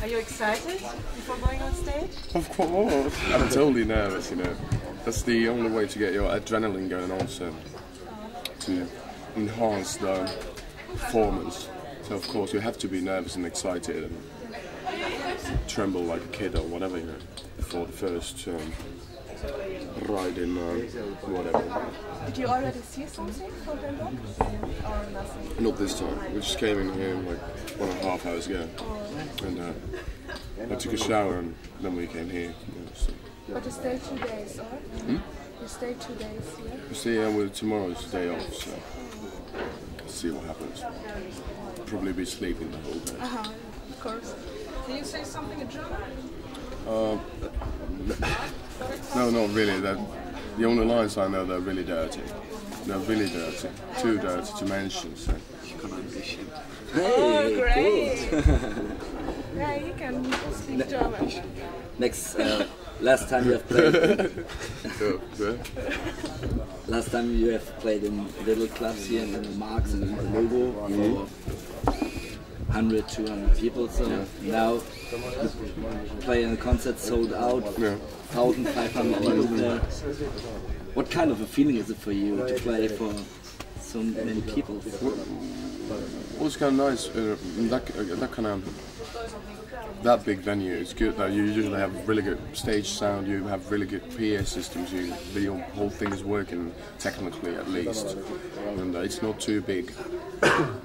Are you excited before going on stage? Of course. I'm totally nervous, you know. That's the only way to get your adrenaline going also. To enhance the performance. So of course you have to be nervous and excited and tremble like a kid or whatever, you know, before the first ride in whatever. Did you already see something from them or nothing? Not this time. We just came in here like 1.5 hours ago, and I took a shower and then we came here. You know, so. But you stay 2 days, or? Hmm? You stay 2 days here? Yeah? You see, well, tomorrow's the day off, so let's see what happens. Probably be sleeping the whole day. Of course. Can you say something in German? No, not really. The only lines I know, they're really dirty. They're really dirty. Too dirty to mention, so... Hey, oh, great! Yeah, you can speak German. Next, last time you have played... Last time you have played in little clubs here in the Marx and in the Lobo, for 100, 200 people, so now playing a concert sold out, 1,500 people there. What kind of a feeling is it for you to play for so many people? Well, it's kind of nice, that big venue, it's good that you usually have really good stage sound, you have really good PA systems, your whole thing is working technically at least, and it's not too big.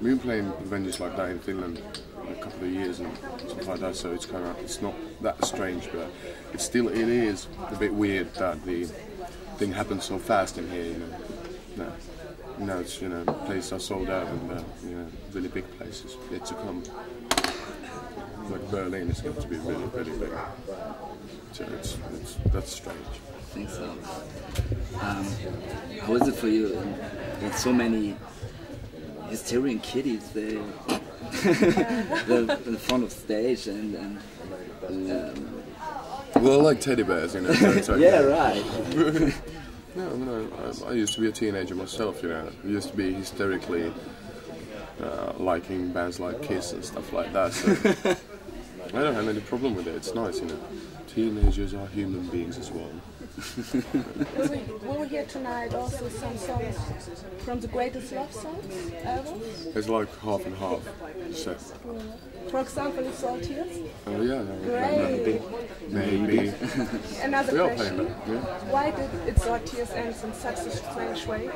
We've been playing venues like that in Finland in a couple of years and stuff like that, so it's kind of, it's not that strange, but it's still, it is a bit weird that the thing happens so fast in here, you know. No, it's, you know, places are sold out and, you know, really big places yet to come. Like Berlin is going to be really, really big. So it's that's strange. I think so. How is it for you? There's so many Hysterian kiddies there in front of stage and well, like teddy bears, you know. So yeah, right. No, I used to be a teenager myself, you know. I used to be hysterically liking bands like Kiss and stuff like that, so I don't have any problem with it, it's nice, you know. Teenagers are human beings as well. Will we hear tonight also some songs from the Greatest Love Songs album? It's like half and half, so. For example, It's All Tears? Oh yeah, great. Maybe. Another question, why did It's All Tears end in such a strange way?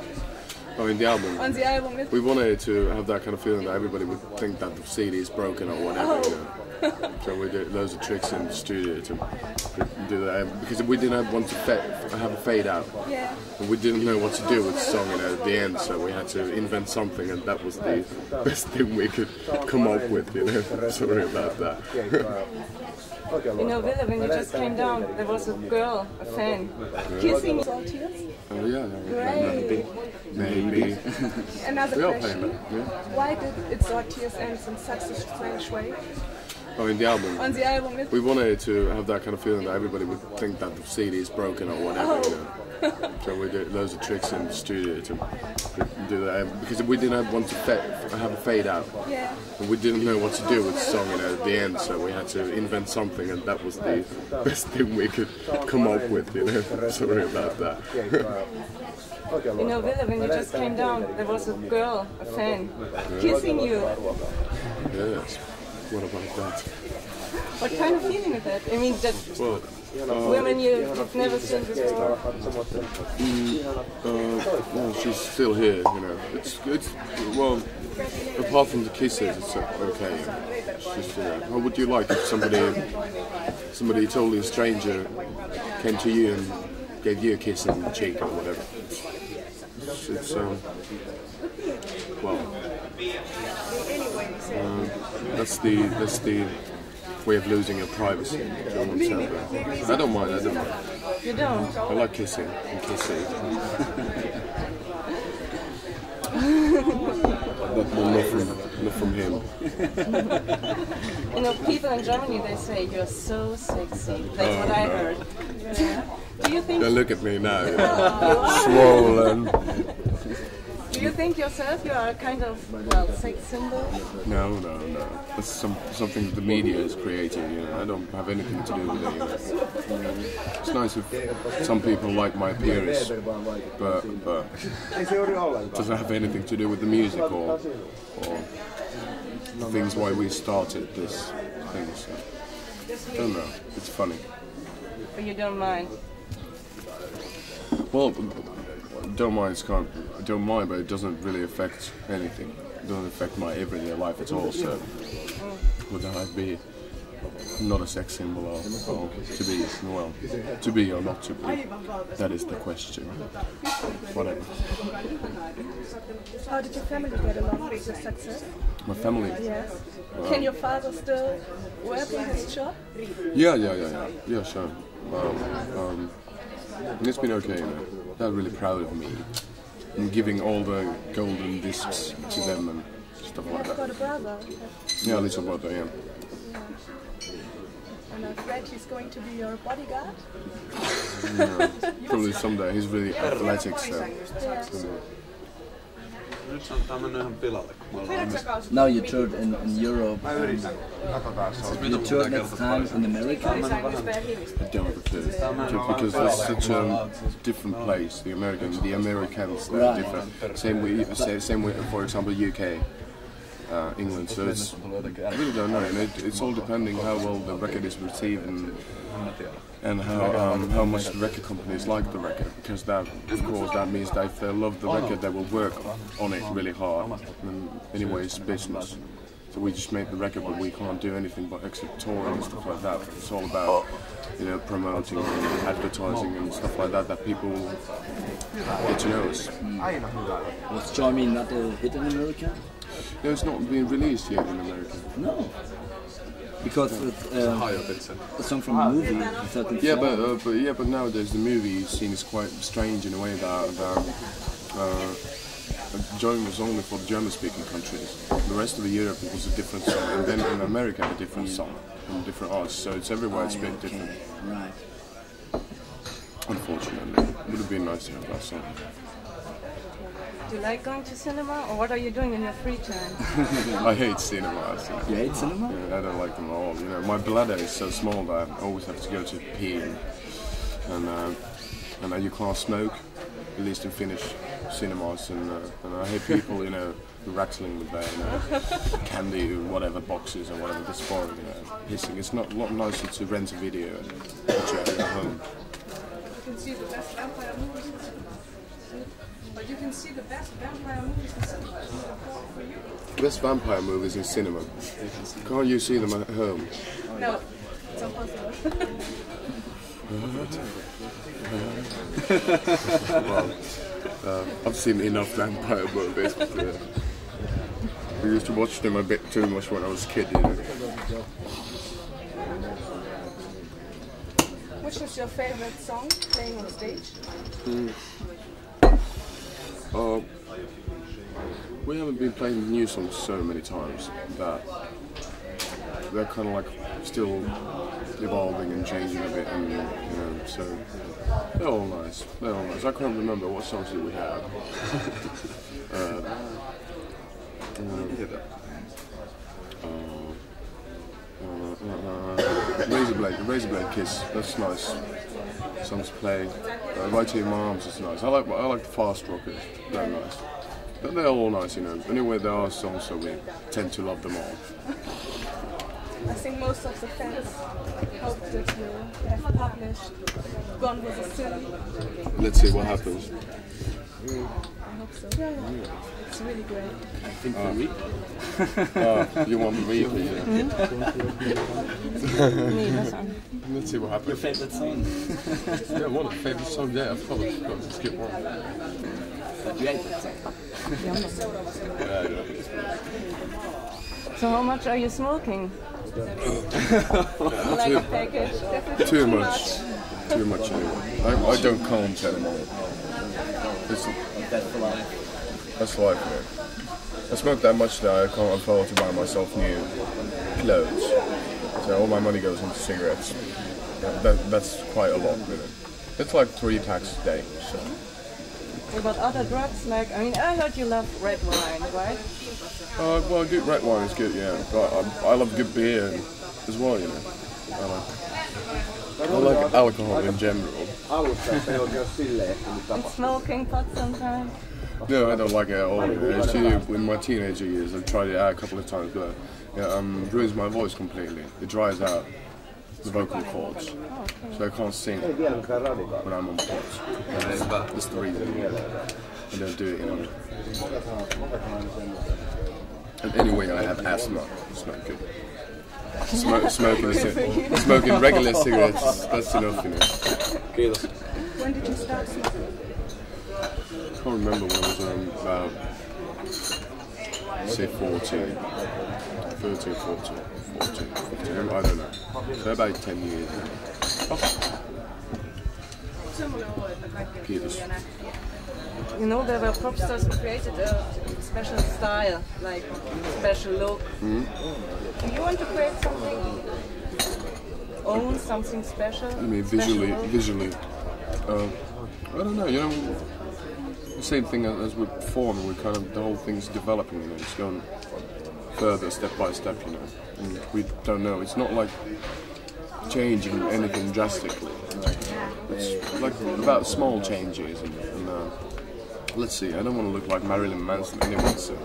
Oh, in the album. On the album. We wanted to have that kind of feeling that everybody would think that the CD is broken or whatever. You know? So we did loads of tricks in the studio to do that because we didn't want to have a fade out. Yeah. And we didn't know what to do with the song, you know, at the end, so we had to invent something, and that was the best thing we could come up with. You know, sorry about that. You know, Ville, when you just came down, there was a girl, a fan, kissing It's All Tears. Oh yeah, great. Maybe. Another question. Why did It's All Tears end in such a strange way? Oh, in the album. On the album. We wanted to have that kind of feeling that everybody would think that the CD is broken or whatever. You know? So we did loads of tricks in the studio to do that because we didn't want to have a fade out. Yeah. And we didn't know what to do with the song, you know, at the end, so we had to invent something, and that was the best thing we could come up with. You know, sorry about that. You know, Ville, when you just came down, there was a girl, a fan, kissing you. Yes. What about that? What kind of feeling is that? I mean, that women you've never seen this before. Well, she's still here, you know. It's well, apart from the kisses, it's okay. She's still there. How would you like if somebody totally a stranger came to you and gave you a kiss on the cheek or whatever? It's that's the way of losing your privacy. I don't mind. I don't mind. You don't. I like kissing. And kissing. But not from him. You know, people in Germany, they say you're so sexy. That's what I heard. Yeah. Do you think? Don't look at me now. You know, swollen. Do you You think yourself you are a kind of, well, sex symbol? No, no, no. That's something the media has created, you know. I don't have anything to do with it, you know. It's nice if some people like my appearance, but it doesn't have anything to do with the music or things why we started this thing, so. I don't know, it's funny. But you don't mind? Well, I don't mind, but it doesn't really affect anything. It doesn't affect my everyday life at all, so would I be not a sex symbol or to be, well, to be or not to be? That is the question. Whatever. How did your family get along with your success? My family? Yes. Can your father still work in his shop? Yeah, sure. It's been okay, they're really proud of me. I'm giving all the golden discs to them and stuff like that. Got a brother? Yeah, a little brother, yeah. And I've read he's going to be your bodyguard? No, probably someday. He's really athletic, so... Now you toured in Europe, you toured next time in America? I don't have a clue, because it's such a different place, the Americans right. Differ. Same way, for example, UK, England, so it's, I really don't know, it's all depending how well the record is received and how much the record companies like the record, because that, of course, that means that if they love the record, they will work on it really hard. And anyway, it's business. So we just make the record, but we can't do anything but except touring and stuff like that. It's all about, you know, promoting and advertising and stuff like that, that people get to know us. Was Join Me not a hit in America? No, it's not been released yet in America. No. Because it's a song from a movie. Yeah, but nowadays the movie scene is quite strange in a way that Join was only for the German-speaking countries. The rest of Europe it was a different song, and then in America a different song from different artists. So it's everywhere it's a bit different. Right. Unfortunately, it would have been nice to have that song. Do you like going to cinema, or what are you doing in your free time? I hate cinema. You hate cinema? Yeah, I don't like them at all. You know, my bladder is so small that I always have to go to pee, and you can't smoke, at least in Finnish cinemas. And I hate people, you know, rattling with their candy or whatever boxes or whatever the sport, you know, hissing. It's not a lot nicer to rent a video and watch it at home. You can see the best vampire movies. But you can see the best vampire movies in cinema. The best vampire movies in cinema. Can't you see them at home? No, it's impossible. Well, I've seen enough vampire movies. But, we used to watch them a bit too much when I was a kid. You know? Which is your favorite song playing on stage? We haven't been playing new songs so many times that they're kind of like still evolving and changing a bit, and you know, so they're all nice. They're all nice. I can't remember what songs did we have. Razorblade Kiss. That's nice. Songs play. Right in My Arms is nice. I like the fast rockers. They're nice. But they're all nice, you know. Anyway, there are songs, so we tend to love them all. I think most of the fans hope that you have published Gone with the Wind. Let's see what happens. I hope so. Yeah. It's really great. I think the replay. You want the replay? Yeah. Let's see what happens. Your favourite song? Yeah, one of the favourite songs. Yeah, I've probably forgotten to skip one. But you hate that song. So how much are you smoking? Like a package. Definitely too much. Too much anyway. I don't count anymore. That's life. That's life, man. I smoke that much that I can't afford to buy myself new clothes. So all my money goes into cigarettes. That's quite a lot, really. It's like 3 packs a day, so About other drugs, like, I mean, I heard you love red wine, right? Well, good red wine is good, yeah. But I love good beer as well, you know. I like alcohol in general. I would say and smoking pot sometimes. No, I don't like it at all. In my teenager years, I've tried it out a couple of times, but it ruins my voice completely. It dries out the vocal cords, so I can't sing when I'm on pots. That's the reason I don't do it. And anyway, I have asthma. It's not good. Smoking regular cigarettes, that's enough, you know. When did you start smoking? I can't remember when I was about, say, 14, I don't know. So about 10 years now. You know, there were pop stars who created a special style, like special look. Do you want to create something, own something special? I mean, visually. I don't know, you know, the same thing as we perform, we kind of, the whole thing's developing, you know, it's going further step by step, you know, and we don't know, it's not like changing anything drastically, it's like about small changes, and let's see, I don't want to look like Marilyn Manson anyway, so,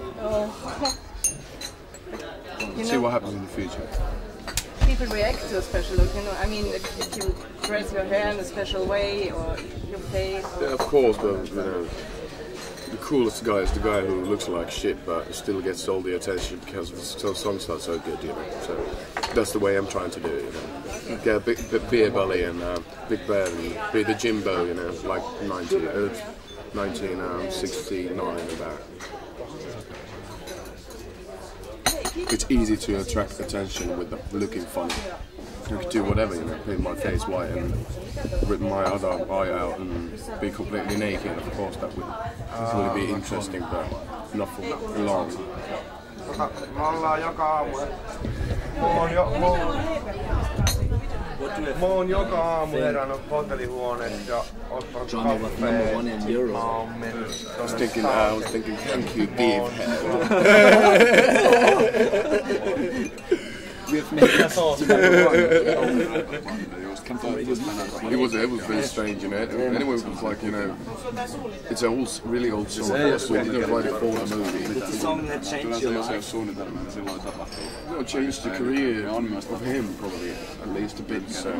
let's see what happens in the future. People react to a special look, you know, I mean, if you dress your hair in a special way, or your face... Or yeah, of course, but, you know, the coolest guy is the guy who looks like shit, but still gets all the attention because the songs are so good, you know, so that's the way I'm trying to do it, you know. Get a big beer belly and big bear and be the Jimbo, you know, like 1969 about. It's easy to attract attention with looking funny. You can do whatever, you know, paint my face white and rip my other eye out and be completely naked. Of course, that would really be interesting, but not for long. Johnny was #1 in Europe. I was thinking, thank you, Dave. It was very strange, you know. Anyway, it was like, you know, it's an really old song. We didn't write it for the movie. It's a song that changed your life. It changed the career of him, probably, at least a bit. So.